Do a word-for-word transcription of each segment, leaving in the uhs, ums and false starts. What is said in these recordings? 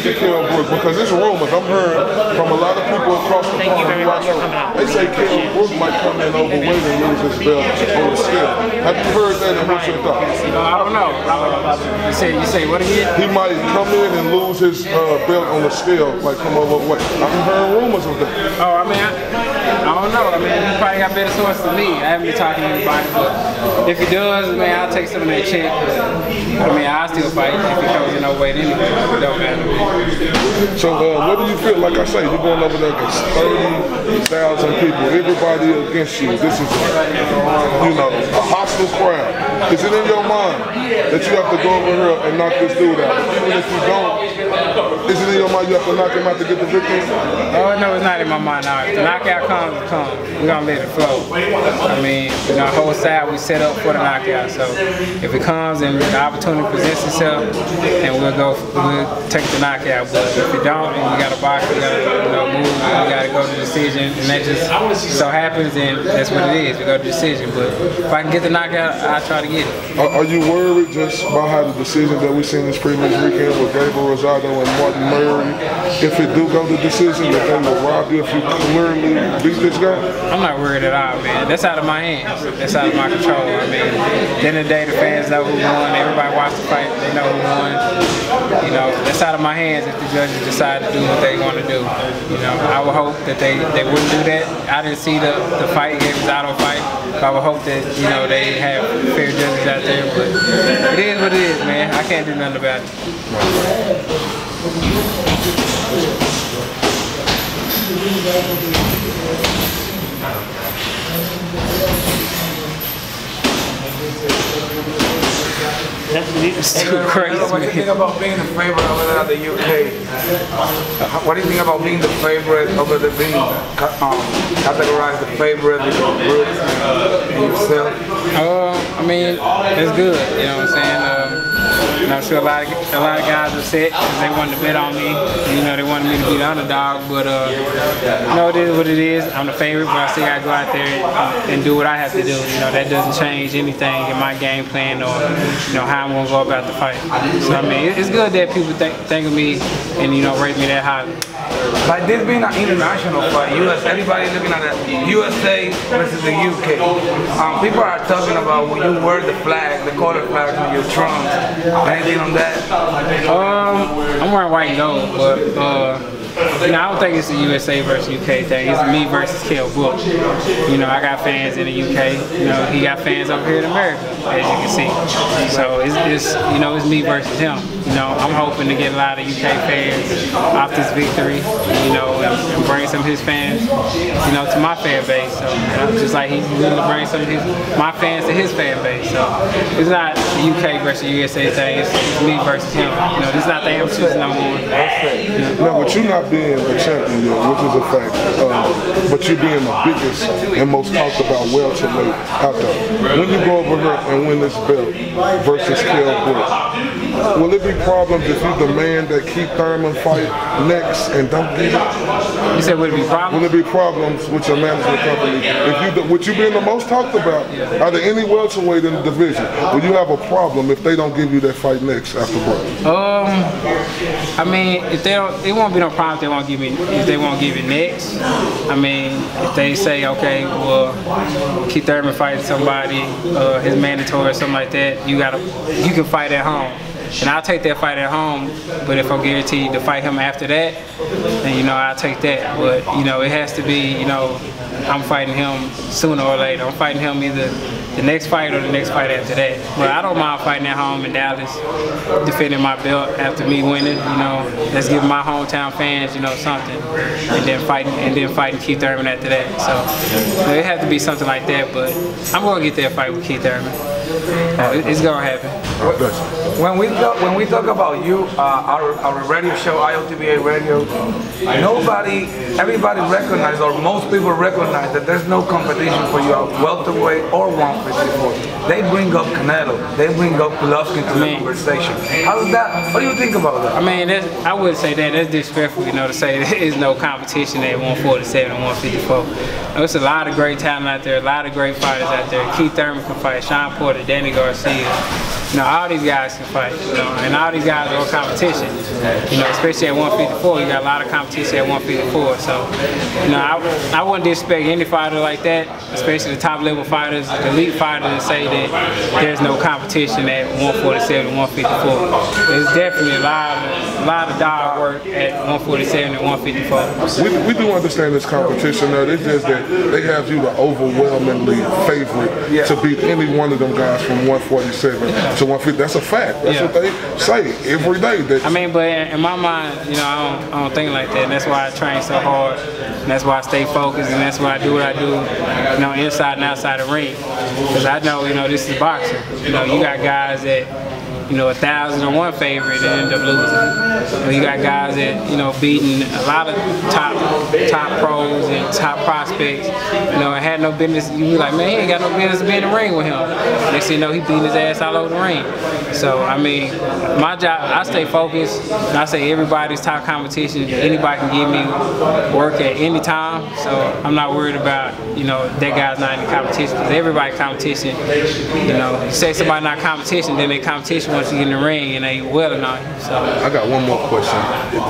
speak to Kell Brook, because it's rumors. I'm hearing from a lot of people across the pond who I know. They say Kell Brook might come in overweight and lose his belt on the scale. Have you heard that, and what's your thoughts? No, I don't know. You say, you say what again? He might come in and lose his uh, belt on the scale, like come overweight. I'm hearing rumors of that. Oh, I mean, I, I don't know. I mean, he probably got better sources than me. I haven't been talking to anybody, but if he does, man, I'll take some of that check. I mean, I'll still fight if he comes in overweight anyway. It don't matter. So uh, what do you feel? Like I say, you're going over there against thirty thousand people, everybody against you. This is, you know, a hostile crowd. Is it in your mind that you have to go over here and knock this dude out? Even if you don't, is it in your mind you have to knock him out to get the victory? Oh, no, it's not in my mind. All right. The knockout comes, it comes. We're going to let it flow. I mean, you know, our whole side, we set up for the knockout. So if it comes and the opportunity presents itself, and we'll go, we'll take the knockout. But if it don't, and we got to box, we got to, you know, move, we got to go to decision, and that just so happens, and that's what it is. We go to decision. But if I can get the knockout, I'll try to get it. Are, are you worried just about how the decision that we seen this previous weekend with Gabriel Rosado and Martin Murray, if it do go to decision, that they will rob you if you clearly beat this guy? I'm not worried at all, man. That's out of my hands. That's out of my control. I mean, at the end of the day, the fans know who won. Everybody watched the fight. They know who won. You know, that's out of my hands if the judges decide to do what they want to do. You know, I would hope that they, they wouldn't do that. I didn't see the, the fight, it was out of fight. But I would hope that, you know, they have fair judges out there. But it is what it is, man. I can't do nothing about it. That's too crazy. What do you think about being the favorite over the U K? What do you think about being the favorite over the being um, categorized the favorite with your group and yourself? Uh, I mean, it's good. You know what I'm saying? Uh, And I'm sure a lot of, a lot of guys are upset because they wanted to bet on me. You know, they wanted me to be the underdog, but uh, you know, it is what it is. I'm the favorite, but I still got to go out there and, and do what I have to do. You know, that doesn't change anything in my game plan or, you know, how I'm going to go about the fight. So, I mean, it's good that people think, think of me and, you know, rate me that highly. Like this being an international fight, U S, everybody looking at the U S A versus the U K. Um, people are talking about when you wear the flag, the color flag on your trunks. Anything on that? Um, I'm wearing white and gold, but uh. You know, I don't think it's a U S A versus U K thing. It's me versus Kell Brook. You know, I got fans in the U K. You know, he got fans over here in America, as you can see. So it's, it's you know, it's me versus him. You know, I'm hoping to get a lot of U K fans off this victory. You know, and bring some of his fans, you know, to my fan base. So you know, just like he's willing to bring some of his my fans to his fan base. So it's not the U K versus U S A thing. It's me versus him. You know, this is not the amateurs no more. No, but you know. Being a champion, which is a fact, um, but you being the biggest and most talked about welterweight out there. When you go over here and win this belt versus Kell Brook, will it be problems if you demand that Keith Thurman fight next and don't get it? You said would it be problems? Will it be problems with your management company? If you, with you being the most talked about out of any welterweight in the division, will you have a problem if they don't give you that fight next after Brook? Um, I mean, if they don't, it won't be no problem. If they won't give it, if they won't give it next, I mean, if they say, okay, well, Keith Thurman fighting somebody, uh, his mandatory or something like that, you gotta, you can fight at home. And I'll take that fight at home, but if I'm guaranteed to fight him after that, then, you know, I'll take that. But, you know, it has to be, you know, I'm fighting him sooner or later. I'm fighting him either the next fight or the next fight after that. But I don't mind fighting at home in Dallas, defending my belt after me winning, you know. Let's give my hometown fans, you know, something. And then fighting and then fighting Keith Thurman after that. So, you know, it has to be something like that, but I'm going to get that fight with Keith Thurman. Uh, it's going to happen. When we talk, when we talk about you, uh, our, our radio show, I O T B A Radio, nobody, everybody recognizes, or most people recognize that there's no competition for you at welterweight or one fifty-four. They bring up Canelo, they bring up Golovkin to I mean, the conversation. How does that? What do you think about that? I mean, that's, I would say that that's disrespectful, you know, to say there is no competition at one forty-seven and one fifty-four. There's a lot of great talent out there, a lot of great fighters out there. Keith Thurman can fight, Sean Porter, Danny Garcia. You know, all these guys can fight, you know, and all these guys are on competition. You know, especially at one fifty-four, you got a lot of competition at one fifty-four. So, you know, I, I wouldn't expect any fighter like that, especially the top level fighters, the elite fighters, to say that there's no competition at one forty-seven and one fifty-four. There's definitely a lot of, a lot of dog work at one forty-seven and one fifty-four. We, we do understand this competition, though. It's just that they have you the overwhelmingly favorite yeah. to beat any one of them guys from one forty-seven yeah. to one fifty. That's a fact. That's yeah. what they say every day. That's I mean, but in my mind, you know, I don't, I don't think like that. And that's why I train so hard. And that's why I stay focused. And that's why I do what I do, you know, inside and outside the ring. Because I know, you know, this is boxing. You know, you got guys that, you know, a thousand and one favorite and end up losing. You know, you got guys that, you know, beating a lot of top top pros and top prospects. You know, I had no business. You be like, man, he ain't got no business being in the ring with him. Next thing you know, he beating his ass all over the ring. So, I mean, my job, I stay focused. And I say everybody's top competition. Anybody can give me work at any time. So, I'm not worried about, you know, that guy's not in the competition. Because everybody's competition, you know, you say somebody not competition, then they competition once you get in the ring and they well or not. So I got one more question.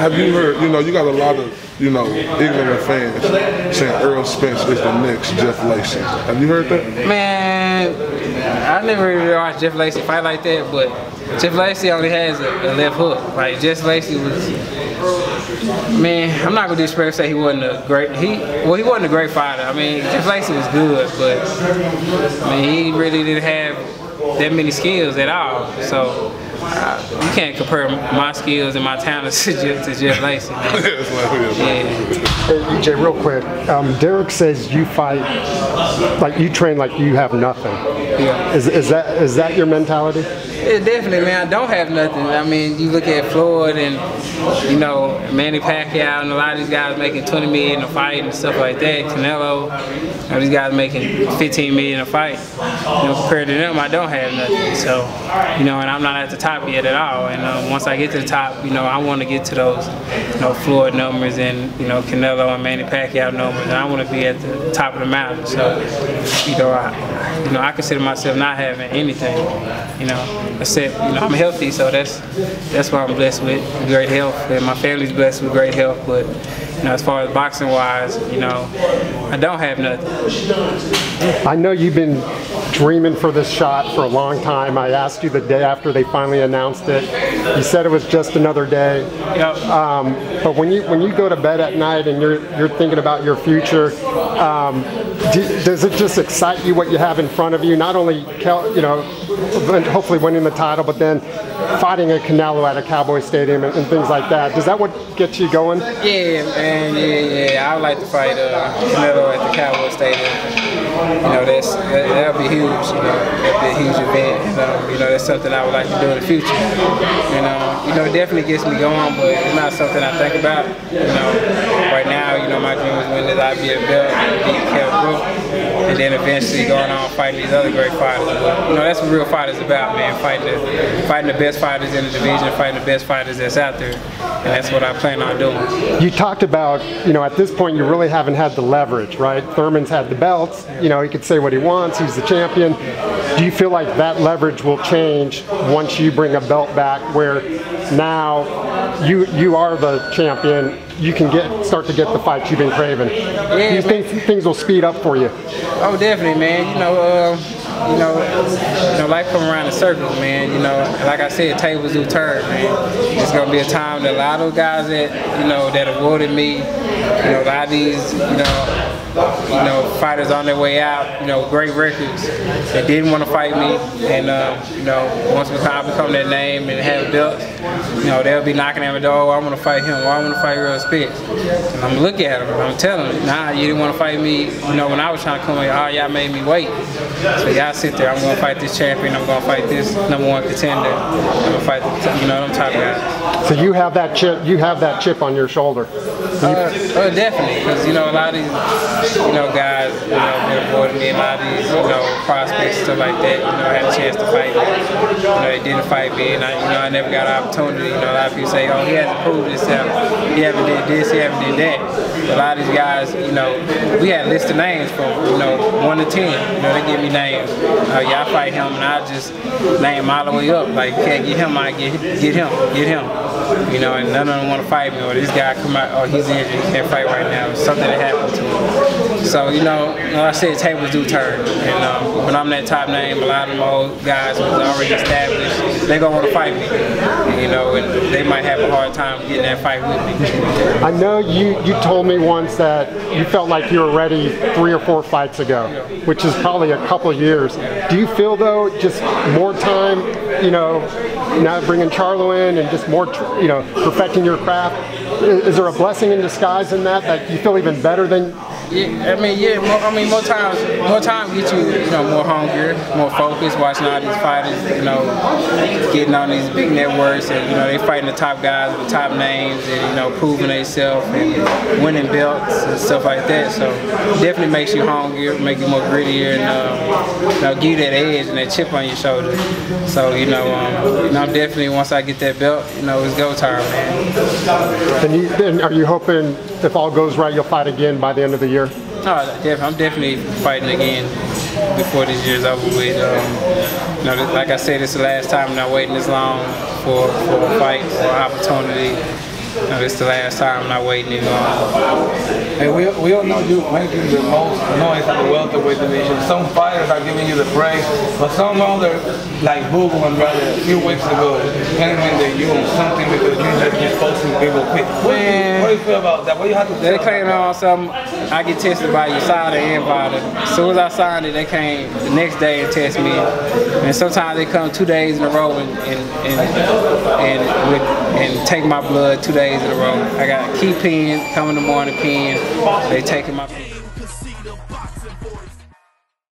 Have you heard, you know, you got a lot of, you know, ignorant fans saying Earl Spencer is the next Jeff Lacey. Have you heard that? Man, I never really watched Jeff Lacey fight like that, but Jeff Lacey only has a, a left hook. Like Jeff Lacey was, man, I'm not gonna disrespect and say he wasn't a great, he, well he wasn't a great fighter. I mean, Jeff Lacey was good, but I mean, he really didn't have that many skills at all, so uh, you can't compare my skills and my talents to Jeff, to Jeff Lacey. Yeah. Jay, real quick, um, Derek says you fight like you train like you have nothing. Yeah. Is, is that is that your mentality? Yeah, definitely, man. I don't have nothing. I mean, you look at Floyd and, you know, Manny Pacquiao and a lot of these guys making twenty million a fight and stuff like that. Canelo, you know, these guys making fifteen million a fight. You know, compared to them, I don't have nothing. So, you know, and I'm not at the top yet at all. And uh, once I get to the top, you know, I want to get to those, you know, Floyd numbers and, you know, Canelo and Manny Pacquiao numbers. And I want to be at the top of the mountain. So, you know, I, you know, I consider myself not having anything, you know. Except, you know, I'm healthy, so that's that's what I'm blessed with, great health, and my family's blessed with great health. But, you know, as far as boxing wise, you know, I don't have nothing. I know you've been dreaming for this shot for a long time. I asked you the day after they finally announced it. You said it was just another day. Yep. Um, but when you when you go to bed at night and you're you're thinking about your future, um, do, does it just excite you what you have in front of you? Not only, you know, hopefully winning the title, but then fighting a Canelo at a Cowboy Stadium and, and things like that. Does that what gets you going? Yeah, man, yeah, yeah. I would like to fight uh, Canelo at the Cowboy Stadium. You know, that's, that, that'll be huge, you know, that'll be a huge event, you know, you know, that's something I would like to do in the future, you know, you know, it definitely gets me going, but it's not something I think about, you know, right now, you know, my dream is winning the I B F belt, beat Kell Brook, and then eventually going on fighting these other great fighters, but, you know, that's what real fighters about, man, fighting the, fighting the best fighters in the division, fighting the best fighters that's out there, and that's what I plan on doing. You talked about, you know, at this point, you really haven't had the leverage, right? Thurman's had the belts. You know, he could say what he wants, he's the champion. Do you feel like that leverage will change once you bring a belt back where now you you are the champion, you can get start to get the fights you've been craving? Yeah, do you think things will speed up for you? Oh, definitely, man. You know, uh, you know, you know, life comes around in circles, man. You know, like I said, tables do turn, man. It's going to be a time that a lot of guys that, you know, that awarded me, you know, a lot of these, you know, You know, fighters on their way out, you know, great records that didn't want to fight me. And, uh, you know, once I become that name and have belts, you know, they'll be knocking at my door, oh, I want to fight him, or I want to fight Earl Spencer. And I'm looking at him, I'm telling him, nah, you didn't want to fight me, you know, when I was trying to come here, oh, y'all made me wait. So y'all sit there, I'm going to fight this champion, I'm going to fight this number one contender, I'm going to fight, the, you know, them top guys. So you have that chip, you have that chip on your shoulder. Uh, well, definitely, because, you know, a lot of these, you know, guys, you know, been avoiding me, a lot of these, you know, prospects, stuff like that, you know, had a chance to fight me. You know, they didn't fight me, and I, you know, I never got an opportunity. You know, a lot of people say, oh, he hasn't proved himself, he haven't did this, he haven't did that. But a lot of these guys, you know, we had a list of names from, you know, one to ten. You know, they give me names. Uh, yeah, I fight him, and I just name all the way up. Like, can't get him, I get, get him, get him. You know, and none of them want to fight me, or this guy come out, or he's injured, he can't fight right now. It's something that happened to him. So, you know, like I said, tables do turn. And um, when I'm that top name, a lot of them old guys who's already established, they're going to want to fight me. And, you know, and they might have a hard time getting that fight with me. I know you, you told me once that you felt like you were ready three or four fights ago, which is probably a couple of years. Do you feel, though, just more time, you know, now bringing Charlo in and just more, you know, perfecting your craft? Is there a blessing in disguise in that, that you feel even better than? Yeah, I mean, yeah, more, I mean, more times, more time gets you, you know, more hungrier, more focused, watching all these fighters, you know, getting on these big networks, and, you know, they fighting the top guys with top names, and, you know, proving themselves and winning belts and stuff like that. So definitely makes you hungrier, make you more grittier, and, uh, you know, give you that edge and that chip on your shoulder. So, you know, um, you know, I'm definitely, once I get that belt, you know, it's go time, man. And, you, and are you hoping, if all goes right, you'll fight again by the end of the year? Oh, def I'm definitely fighting again before this year's over with. Um, you know, like I said, it's the last time I'm not waiting this long for, for a fight, for an opportunity. You know, it's the last time I'm not waiting any long. Hey, we, we all know you making the most noise in the welterweight division. Some fighters are giving you the praise, but some other, like Boo Boo and brother, a few weeks ago, telling me that you on something because you just keep posting people quick. What do you feel about that? What do you have to do? They claim on something. I get tested by U S A D A and Vada. As soon as I signed it, they came the next day and test me. And sometimes they come two days in a row and and and, and, with, and take my blood two days in a row. I got a key pin, come in the morning pin. They taking my pin.